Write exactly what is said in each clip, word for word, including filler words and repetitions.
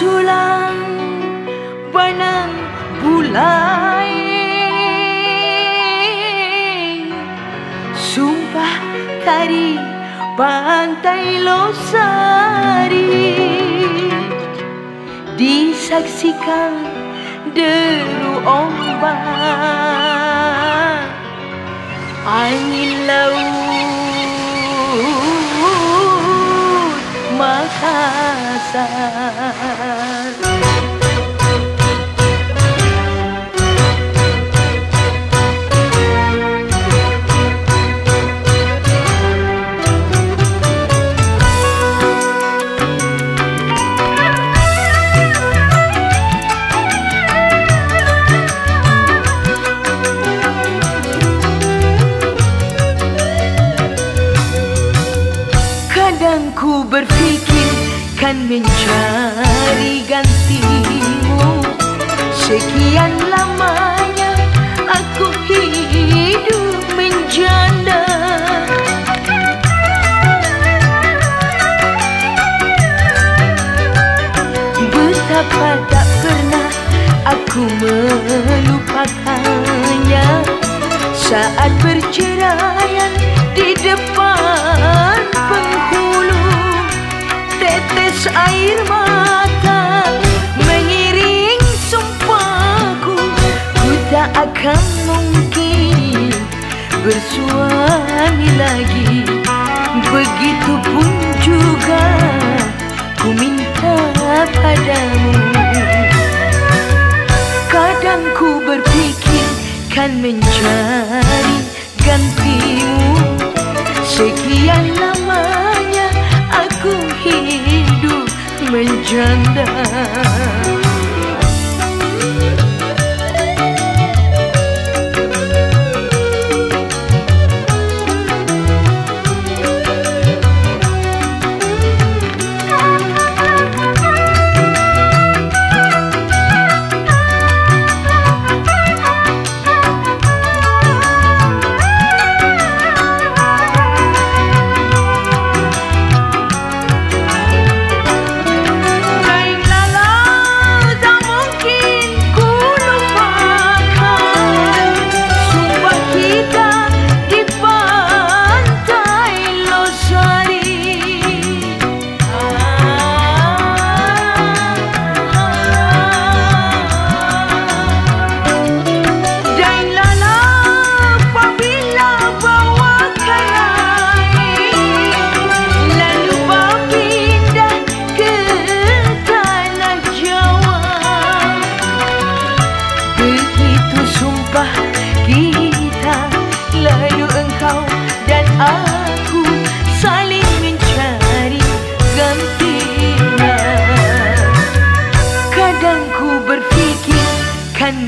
Sulang buanang bulay, sumpah tari pantai losari, disaksikan deru ombak angin laut Makassar. Kadang ku berpikir kan mencari gantimu, sekian lamanya aku hidup menjanda. Betapa tak pernah aku melupakannya saat berceraian di depan penghulu. Tetes air mata mengiring sumpahku, ku tak akan mungkin bersuami lagi. Begitupun juga ku minta padamu. Kadang ku berpikir kan mencari gantimu, sekian lamanya aku hidup menjanda.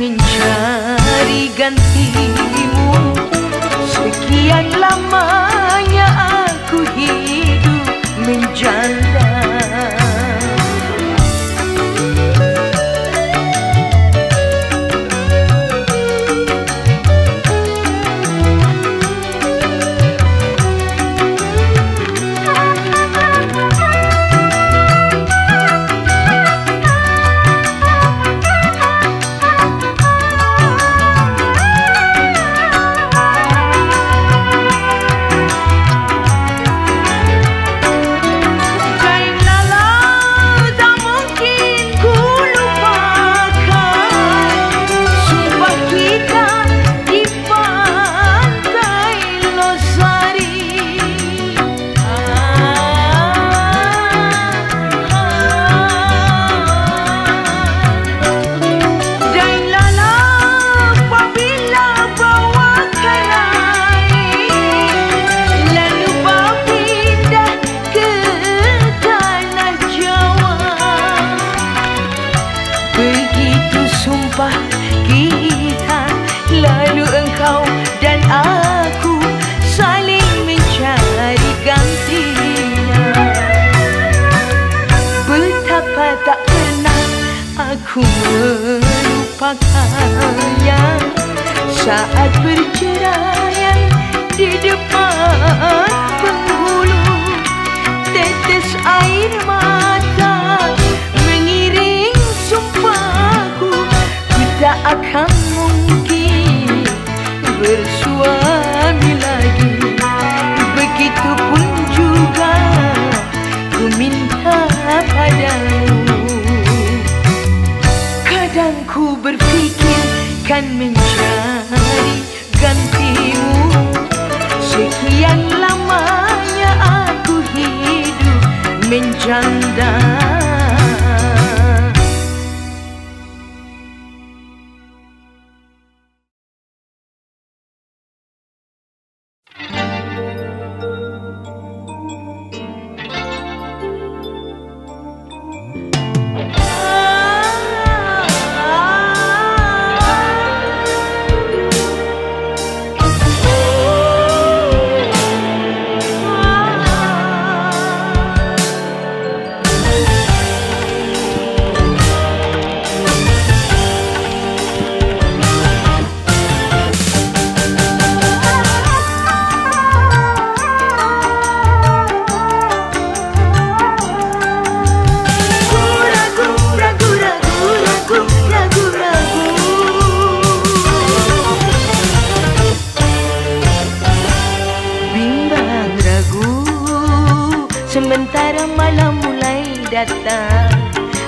Mencari gantimu, sekian lamanya aku hidup menjanda. Kita lalu engkau dan aku saling mencari gantinya. Betapa tak pernah aku melupakannya saat berceraian di depan penghulu. Tetes air mata mengiringi akan mencari gantimu. Sekian lamanya aku hidup menjanda.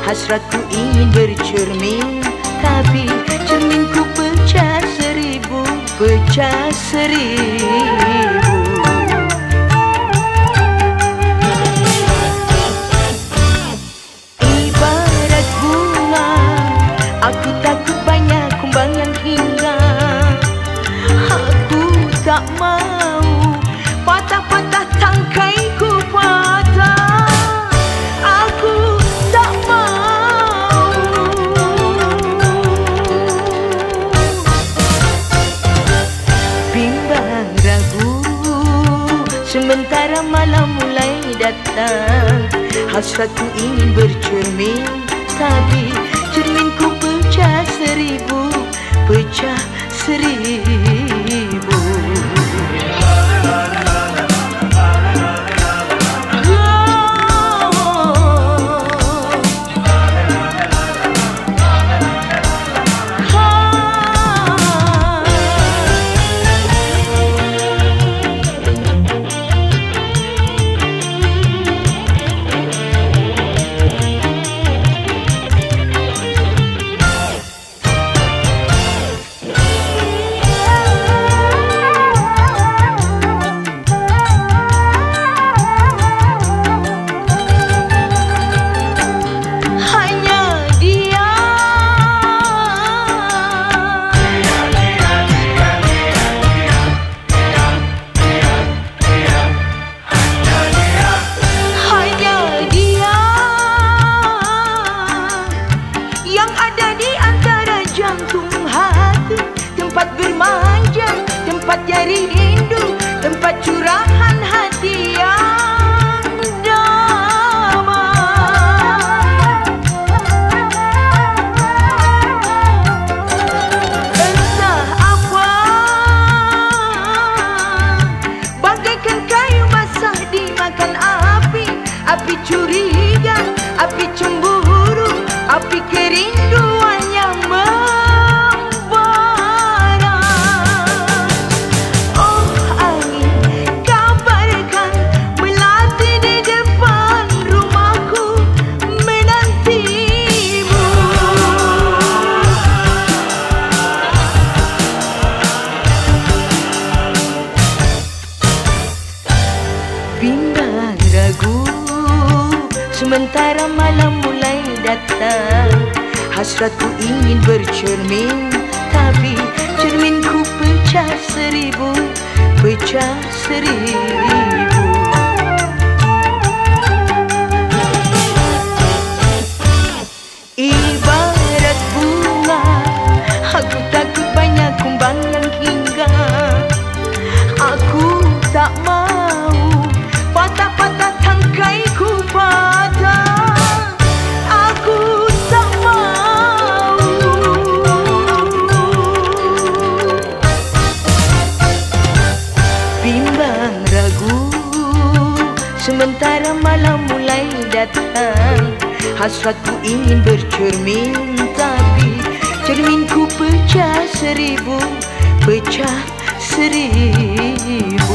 Hasratku ingin bercermin, tapi cerminku pecah seribu, pecah seribu. Ibarat bunga, aku takut banyak kumbangan hingga aku tak mau patah-patah tangkaiku patah. Sementara malam mulai datang, hasratku ingin bercermin, tapi cerminku pecah seribu, pecah seribu. Sementara malam mulai datang, hasratku ingin bercermin, tapi cerminku pecah seribu, pecah seribu. Ibarat bunga, aku takut banyak kumbangan hingga aku tak mau patah-patah tangkaiku patah. Aku tak mau. Bimbang ragu, sementara malam mulai datang, hasratku ingin bercermin, tapi cerminku pecah seribu, pecah seribu.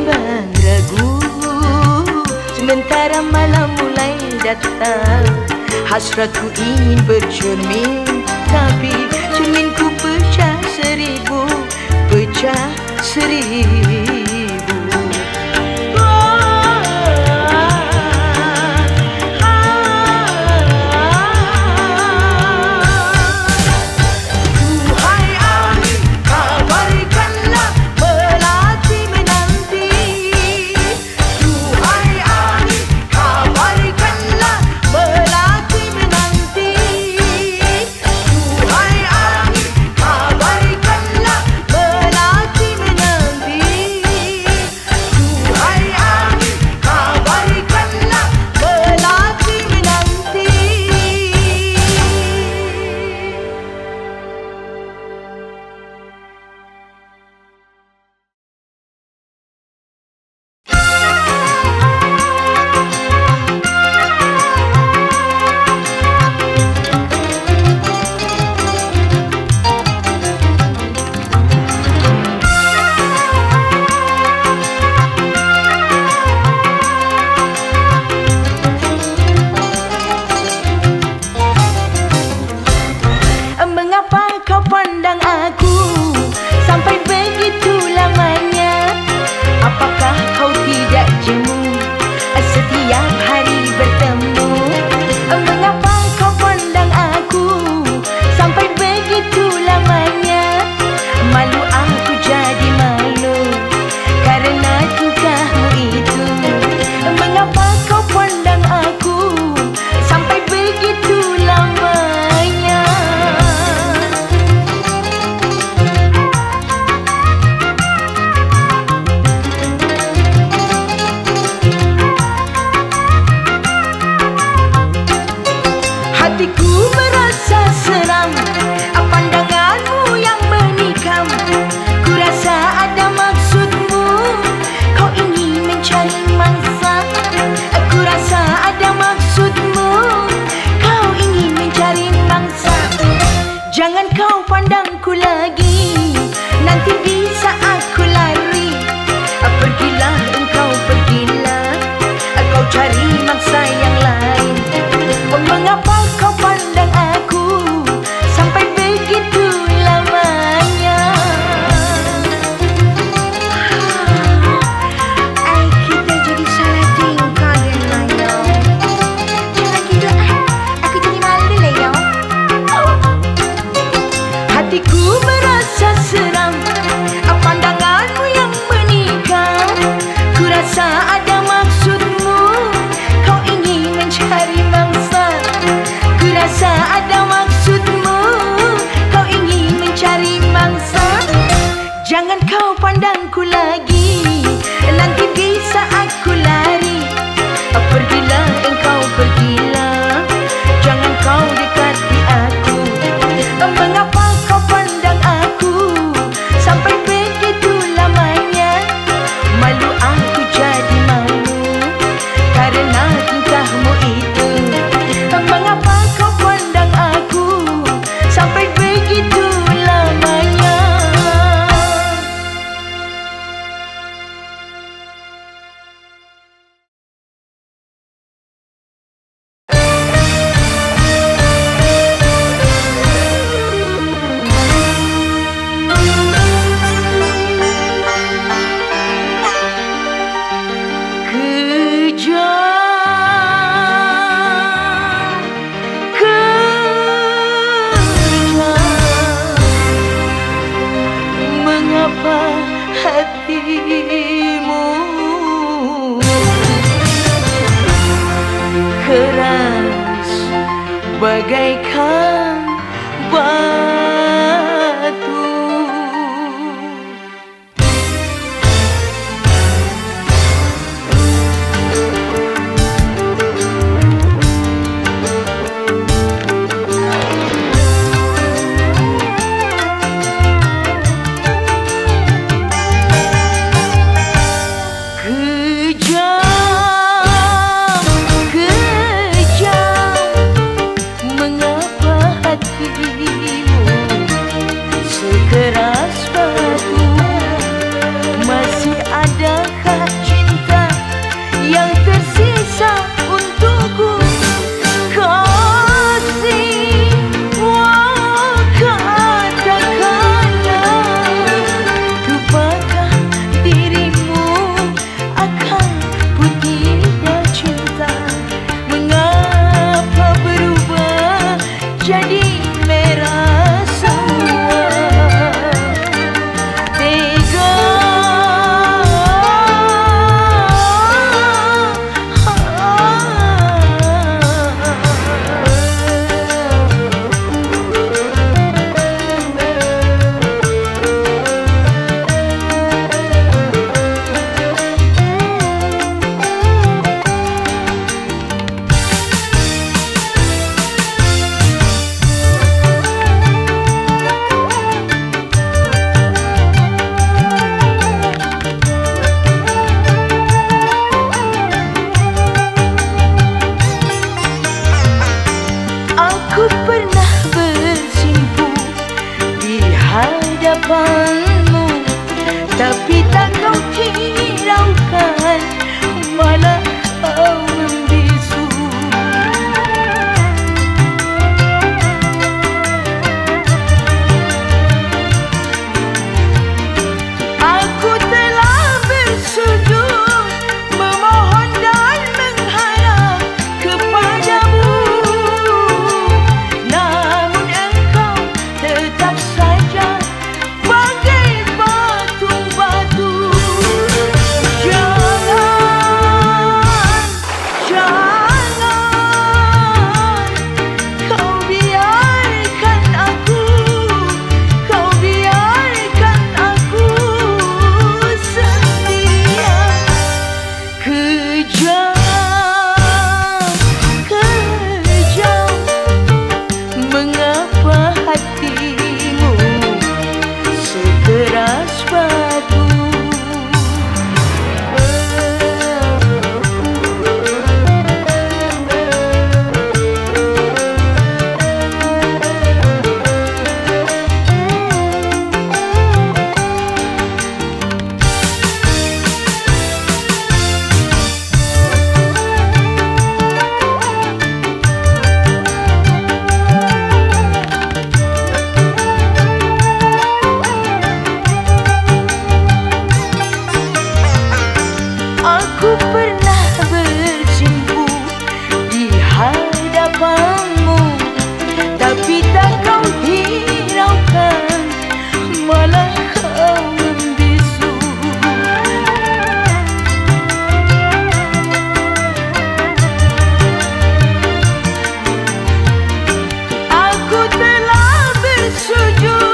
timbang ragu. Sementara malam mulai datang, hasratku ingin bercermin, tapi cerminku pecah seribu, pecah seribu. Sekeras batu masih adakah Ku pernah bersimpu di hadapanmu, tapi tak kau hiraukan, malah kau membisu. Aku telah bersujud.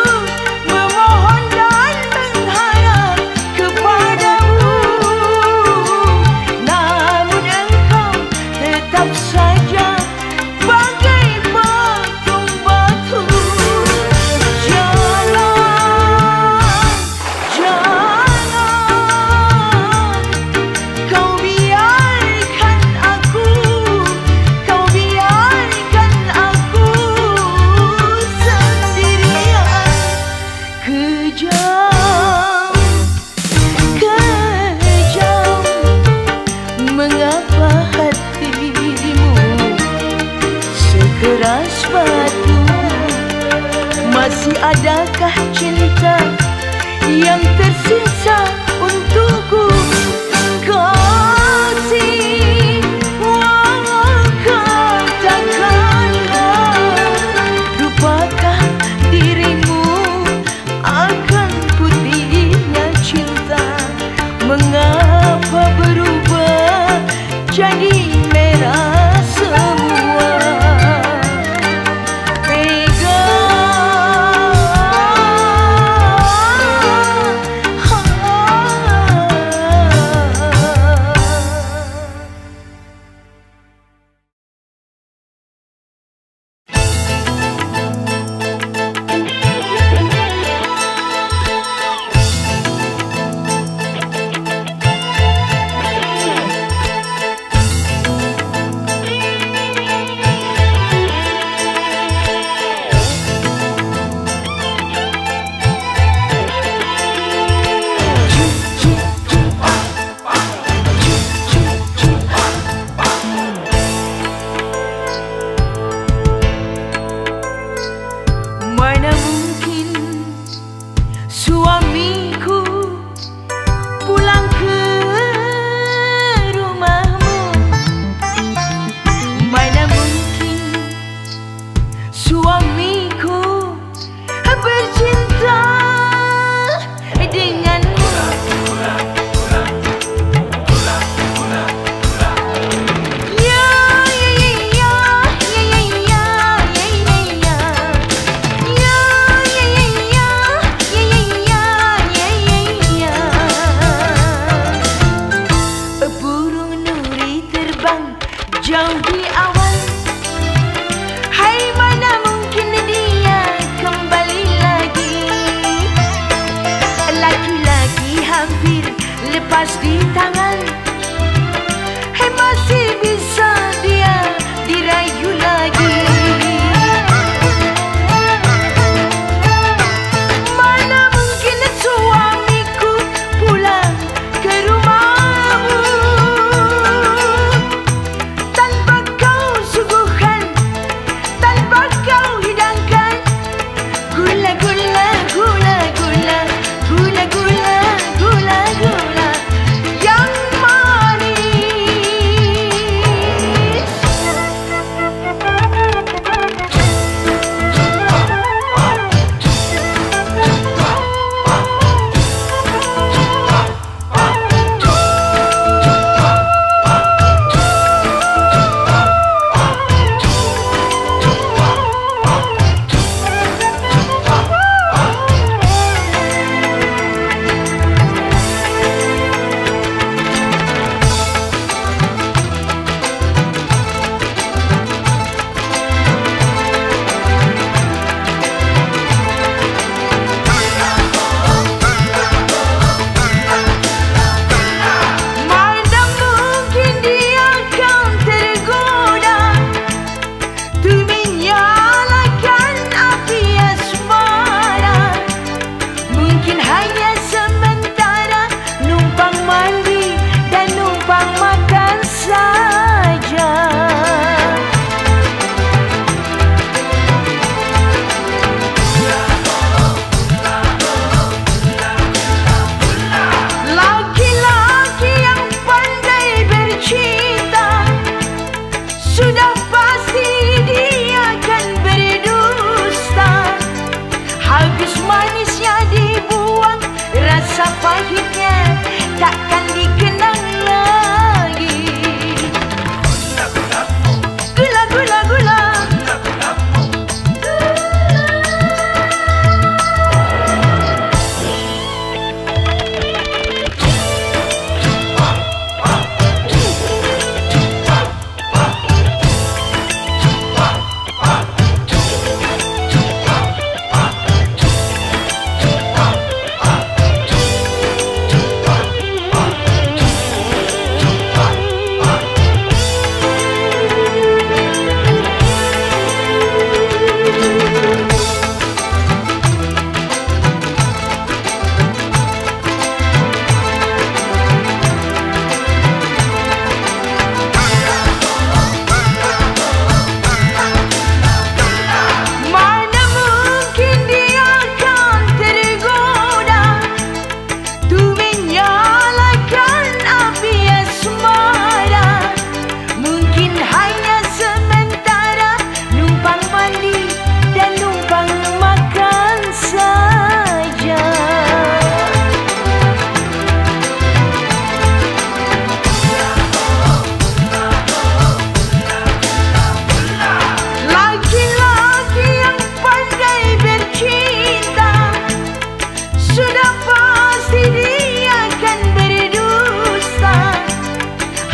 Masih adakah cinta yang tersisa untukku? Oh,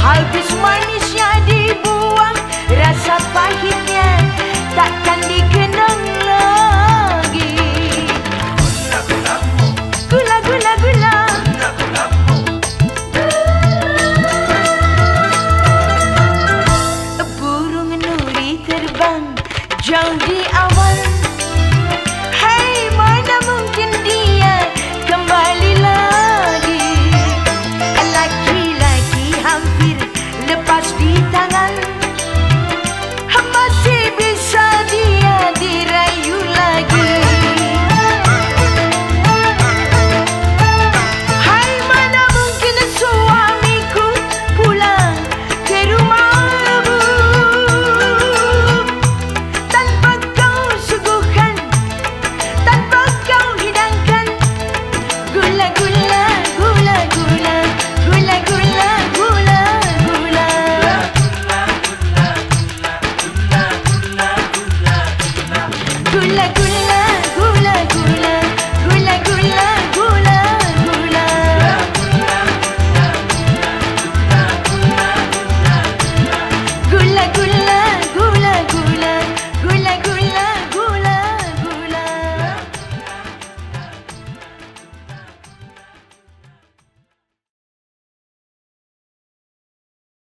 habis manisnya dibuang, rasa pahit.